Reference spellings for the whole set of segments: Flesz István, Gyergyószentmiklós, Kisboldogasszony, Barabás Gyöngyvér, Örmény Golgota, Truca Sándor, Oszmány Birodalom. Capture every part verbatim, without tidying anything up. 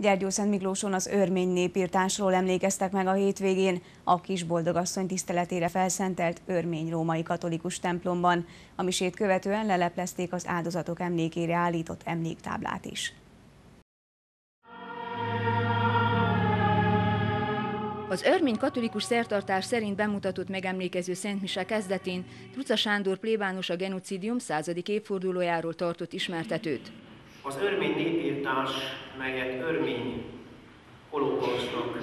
Gyergyószentmiklóson az örmény népirtásról emlékeztek meg a hétvégén a Kisboldogasszony tiszteletére felszentelt örmény római katolikus templomban. A misét követően leleplezték az áldozatok emlékére állított emléktáblát is. Az örmény katolikus szertartás szerint bemutatott megemlékező szentmise kezdetén Truca Sándor plébános a genocidium századik évfordulójáról tartott ismertetőt. Az örmény népírtás, melyet örmény holokausznak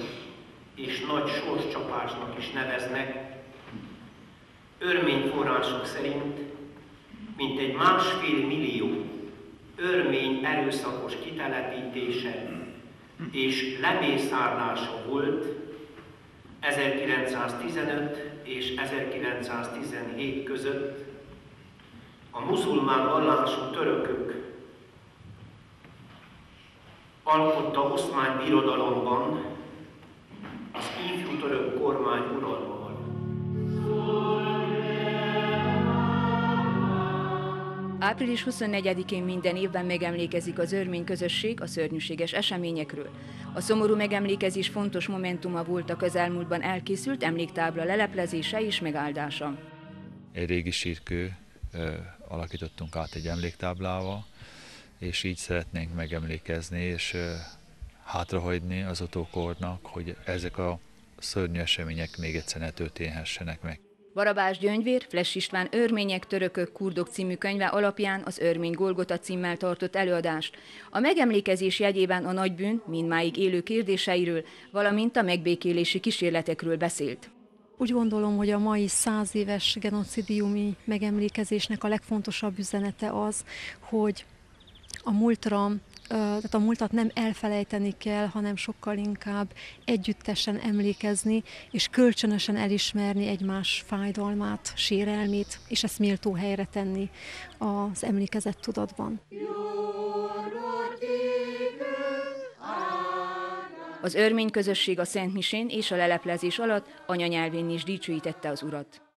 és nagy sorscsapásnak is neveznek, örmény források szerint mintegy másfél millió örmény erőszakos kitelepítése és lemészárlása volt ezerkilencszáztizenöt és ezerkilencszáztizenhét között a muzulmán vallású törökök alkotta Oszmány Birodalomban az ifjú török kormány uralmával. április huszonnegyedikén minden évben megemlékezik az örmény közösség a szörnyűséges eseményekről. A szomorú megemlékezés fontos momentuma volt a közelmúltban elkészült emléktábla leleplezése és megáldása. Egy régi sírkő alakítottunk át egy emléktáblával, és így szeretnénk megemlékezni és hátrahagyni az utókornak, hogy ezek a szörnyű események még egyszer ne történhessenek meg. Barabás Gyöngyvér, Flesz István Örmények, Törökök, Kurdok című könyve alapján az Örmény Golgota címmel tartott előadást. A megemlékezés jegyében a nagybűn mindmáig élő kérdéseiről, valamint a megbékélési kísérletekről beszélt. Úgy gondolom, hogy a mai száz éves genocidiumi megemlékezésnek a legfontosabb üzenete az, hogy a múltra, tehát a múltat nem elfelejteni kell, hanem sokkal inkább együttesen emlékezni, és kölcsönösen elismerni egymás fájdalmát, sérelmét, és ezt méltó helyre tenni az emlékezett tudatban. Az örmény közösség a szentmisén és a leleplezés alatt anyanyelvén is dicsőítette az urat.